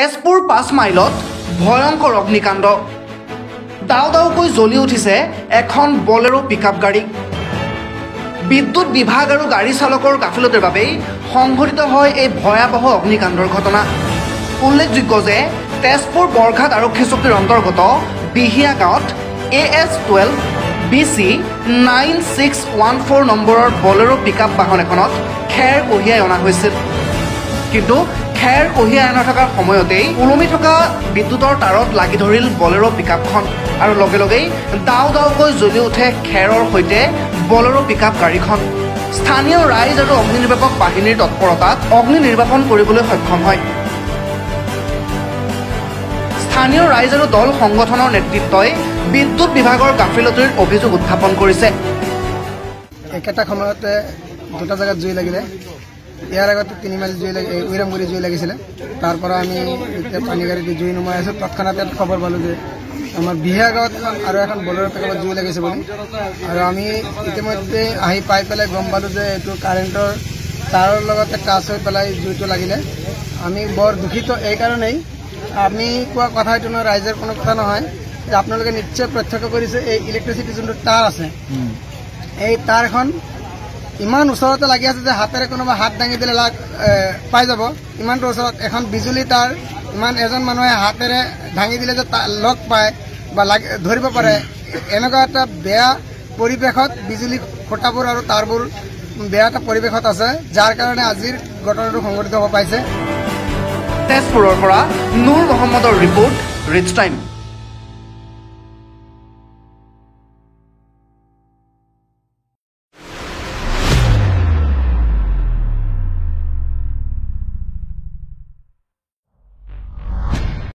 तेजपुर 5 माइलत भयंकर अग्निकाण्ड। दाव दावक जलि उठिसे एखन बलेरो पिकआप गाड़ी। विद्युत विभाग और गाड़ी चालकर गाफिलतिर बाबेई संघटित हय ए भयाबह अग्निकाण्डर घटना। उल्लेखयोग्य जे तेजपुर बरघाट आरक्षी चौकीर अंतर्गत बिहिया गाँव AS-12BC-9614 नम्बरर बलेरो पिकआप वाहन एखनत खेर कहियाई अना होइसिल। किन्तु खेर कहियाई अना थकार समयतेई उलमी थका विद्युतर तारत लागि धरिल बलेरो पिकआपखन आरु लगे लगेई दाव दावकै जलि उठे खेरर सैते बलेरो पिकआप गाड़ीखन। स्थानीय राइज आरु अग्नि निर्वापक बाहिनीर तत्परतात अग्नि निर्वापन কৰিবলৈ सक्षम হয়। स्थानीय राइज और दल संगठन नेतृत्व विद्युत विभाग गाफिलतर अभियोग उत्थापन करिसे। एक समयते दुटा जगह जुई लगिले। यार आगते 3 माइल जुई लगे उइरामगुड़ी जुई लगिसिले। तारपर आमी पानी गाड़ी जुई नुमाई आछे। तत्क्षणात खबर पालो जे आमार बिहा गाँव और एखन बलेरो पिकआप जुई लगिसे बोली। और आमी इतिमध्ये आही पाई पेले गम पालो जे एतु कारेन्टर तारर लगते टाच होई पेले जुईटो लागिले। आमी बर दुखित एई कारणेई आमी क्या कथा ना राइजर कोनो कथा ना आपन निश्चय प्रत्यक्ष करिसे। इलेक्ट्रिसिटी जो तार आसे तार इमान ऊरते लगे हाथेरे क्या हाथ दांगी दिले लाग पाई जाब। इमान ऊर एन बिजुली तार इमान एजन मानुहे हाथेरे दांगी दिले लग पाए धरिब पारे। एनेका एटा बेया परिवेशत बिजुली खुटाबोर और तारबोर बेया एटा परिवेशत आसे जार कारणे आजिर घटनाटो संघटित होब पाइसे। तेजपुरर পৰা नूर मोहम्मदर रिपोर्ट रिच टाइम।